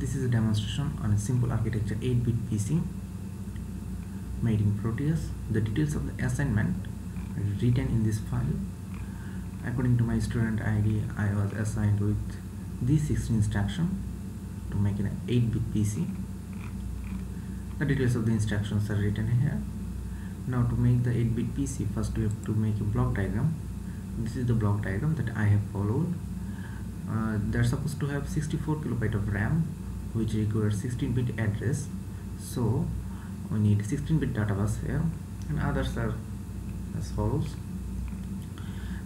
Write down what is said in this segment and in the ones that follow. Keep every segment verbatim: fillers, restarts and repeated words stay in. This is a demonstration on a simple architecture eight bit P C made in Proteus. The details of the assignment are written in this file. According to my student I D, I was assigned with these sixteen instructions to make an eight bit P C. The details of the instructions are written here. Now to make the eight bit P C, first we have to make a block diagram. This is the block diagram that I have followed. Uh, they're supposed to have sixty-four kilobyte of RAM, which requires sixteen bit address. So we need sixteen bit data bus here, and others are as follows.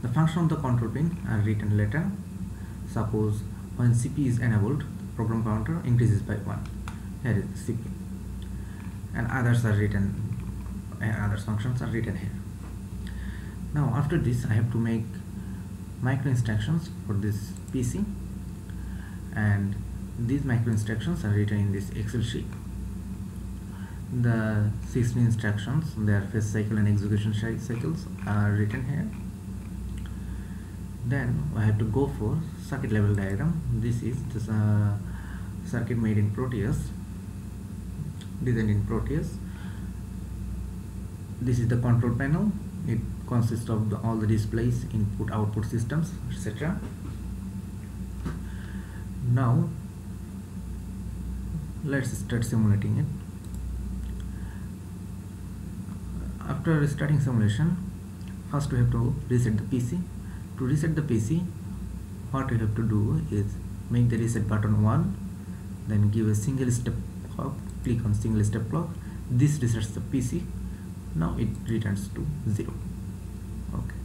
The function of the control pin are written later. Suppose when C P is enabled, program counter increases by one. Here is C P, and others are written, and other functions are written here. Now after this, I have to make micro instructions for this P C, and these micro instructions are written in this Excel sheet. The sixteen instructions, their phase cycle and execution cycles, are written here. Then I have to go for circuit level diagram. This is the uh, circuit made in Proteus, designed in Proteus. This is the control panel. It consists of the, all the displays, input, output systems, et cetera. Now let's start simulating it. After starting simulation, first we have to reset the P C. To reset the P C, what we have to do is make the reset button one, then give a single step clock, click on single step clock. This resets the P C. Now it returns to zero. Okay.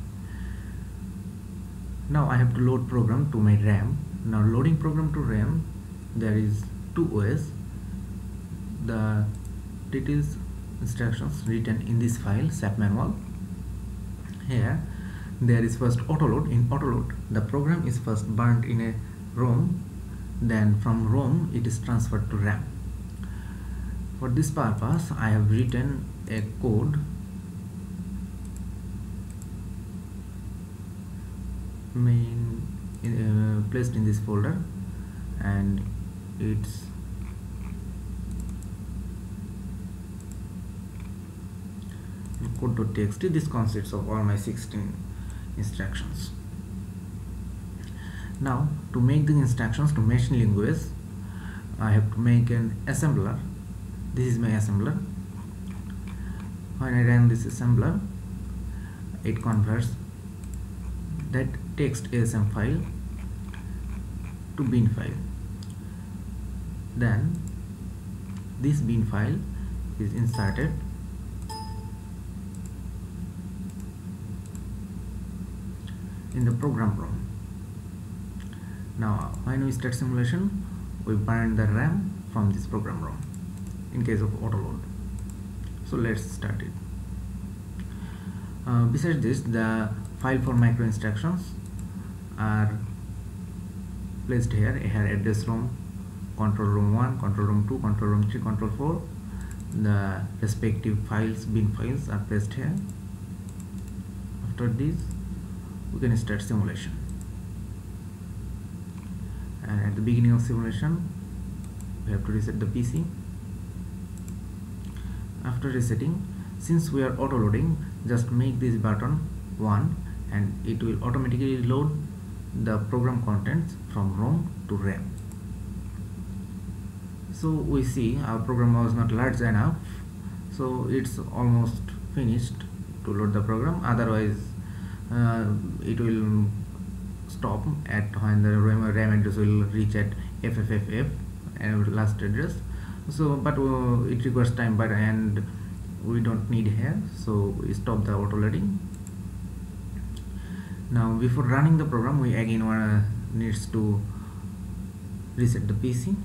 Now I have to load program to my RAM. Now loading program to RAM, there is two ways. The details instructions written in this file, S A P manual. Here there is first autoload. In autoload, the program is first burnt in a ROM, then from ROM it is transferred to RAM. For this purpose, I have written a code main uh, placed in this folder, and it's code.txt. This consists of all my sixteen instructions. Now to make the instructions to machine language, I have to make an assembler. This is my assembler. When I run this assembler, it converts that text A S M file to bin file. Then this bin file is inserted in the program ROM. Now when we start simulation, we burn the RAM from this program ROM in case of autoload. So let's start it. Uh, besides this, the file for micro instructions are placed here. Here address ROM, control ROM one, control ROM two, control ROM three, control four. The respective files, bin files, are placed here. After this, we can start simulation. And at the beginning of simulation, we have to reset the P C. After resetting, since we are autoloading, just make this button one, and it will automatically load the program contents from ROM to RAM. So we see our program was not large enough, so it's almost finished to load the program. Otherwise, uh, it will stop at when the RAM address will reach at F F F F and last address. So but uh, it requires time, but and we don't need here, so we stop the autoloading. Now before running the program, we again wanna needs to reset the P C.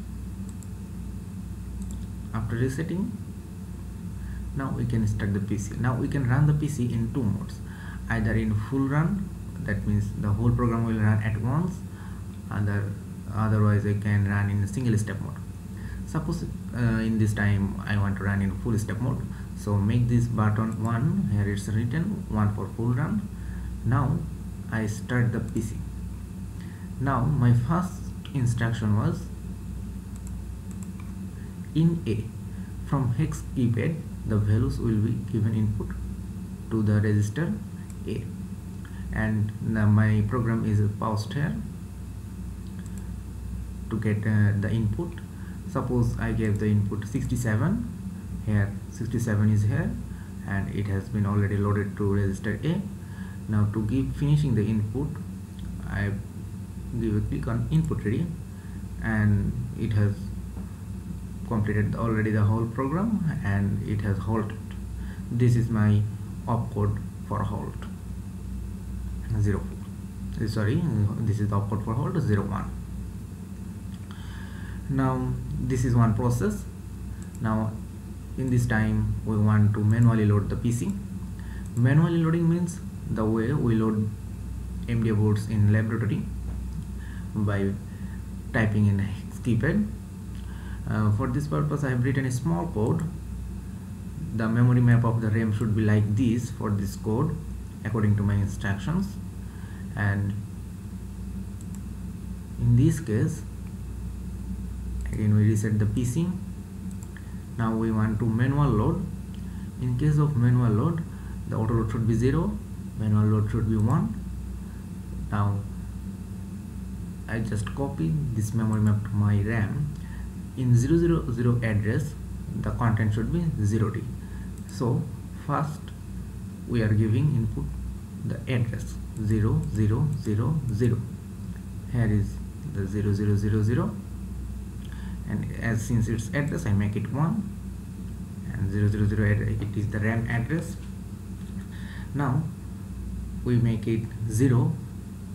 After resetting, now we can start the P C. Now we can run the P C in two modes, either in full run, that means the whole program will run at once, other otherwise I can run in a single step mode. Suppose uh, in this time I want to run in full step mode, so make this button one. Here it's written one for full run. Now I start the P C. Now my first instruction was in A. From hex keypad, the values will be given input to the register A. And now my program is paused here to get uh, the input. Suppose I gave the input sixty-seven here, sixty-seven is here, and it has been already loaded to register A. Now to give finishing the input, I give a click on input ready, and it has completed already the whole program, and it has halted. This is my opcode for halt zero. Sorry, this is the opcode for halt zero one. Now this is one process. Now in this time we want to manually load the P C. Manually loading means the way we load M D A boards in laboratory by typing in Xtipad. Uh, for this purpose I have written a small code. The memory map of the RAM should be like this for this code according to my instructions, and in this case again we reset the P C. Now we want to manual load. In case of manual load, the auto load should be zero, manual load should be one. Now I just copy this memory map to my RAM. In zero zero zero address, the content should be zero D. So first we are giving input the address zero zero zero zero. Here is the zero zero zero zero, and as since its address I make it one, and zero zero zero it is the RAM address. Now we make it zero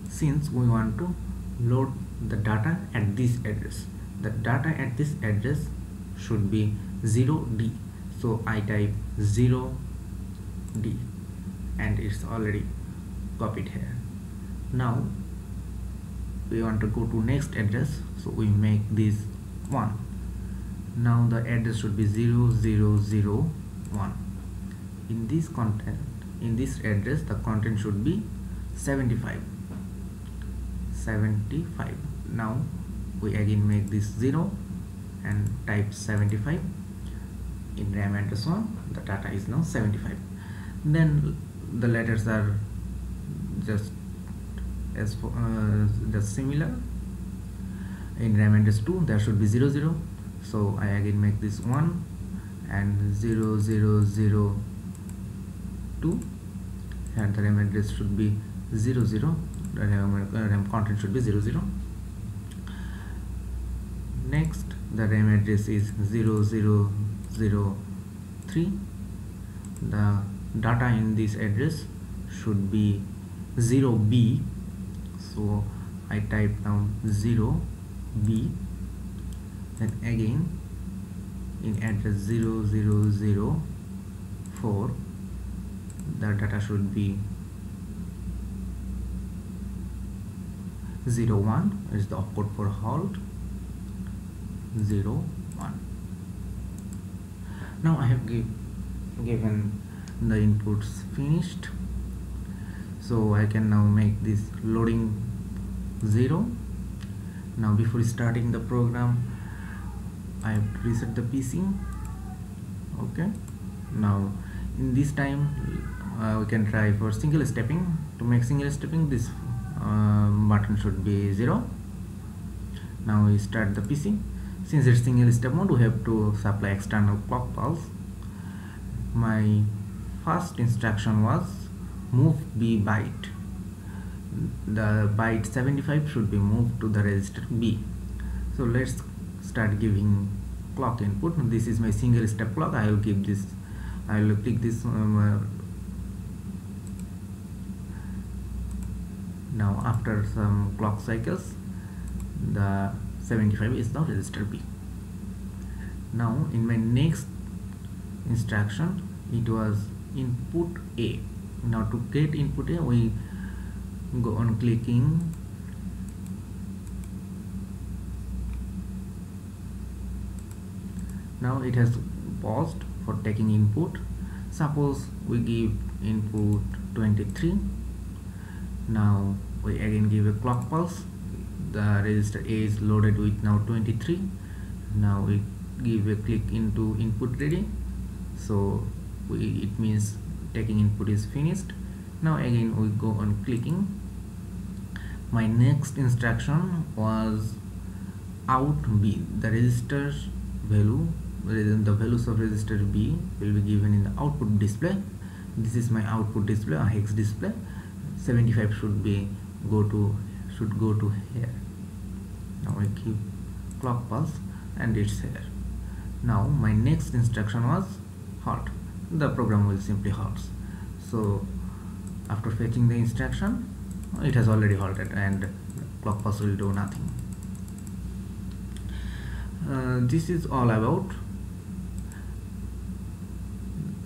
since we want to load the data at this address. The data at this address should be zero D, so I type zero D, and it's already copied here. Now we want to go to next address, so we make this one. Now the address should be zero zero zero one. In this content, in this address, the content should be seventy-five seventy-five. Now we again make this zero and type seventy-five in RAM address one. The data is now seventy-five. Then the letters are just as for, uh, just similar. In RAM address two there should be zero zero, so I again make this one and zero zero zero two, and the RAM address should be zero zero. The RAM, uh, RAM content should be zero zero. Next, the RAM address is zero zero zero three. The data in this address should be zero B, so I type down zero B. Then again in address zero zero zero four, the data should be zero one, is the opcode for halt zero one. Now I have give, given the inputs finished, so I can now make this loading zero. Now before starting the program I have to reset the P C. Okay, now in this time uh, we can try for single stepping. To make single stepping, this uh, button should be zero. Now we start the P C. Since it's single step mode, we have to supply external clock pulse. My first instruction was move B byte. The byte seventy-five should be moved to the register B. So let's start giving clock input. This is my single step clock. I will give this. I will click this. Um, uh, now after some clock cycles, the seventy-five is now register B. Now in my next instruction it was input A. Now to get input A, we go on clicking . Now it has paused for taking input. Suppose we give input twenty-three. Now we again give a clock pulse. The register A is loaded with now twenty-three. Now we give a click into input ready. So we, it means taking input is finished. Now again we go on clicking. My next instruction was out B, the register value, the values of register B will be given in the output display. This is my output display, a hex display. Seventy-five should be go to should go to here. Now I keep clock pulse and it's here. Now my next instruction was halt. The program will simply halt. So after fetching the instruction, it has already halted and clock pulse will do nothing. Uh, this is all about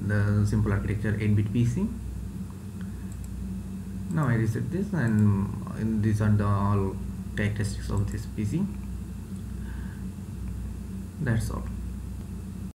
the simple architecture eight bit P C. Now I reset this, and these are the all characteristics of this P C. That's all.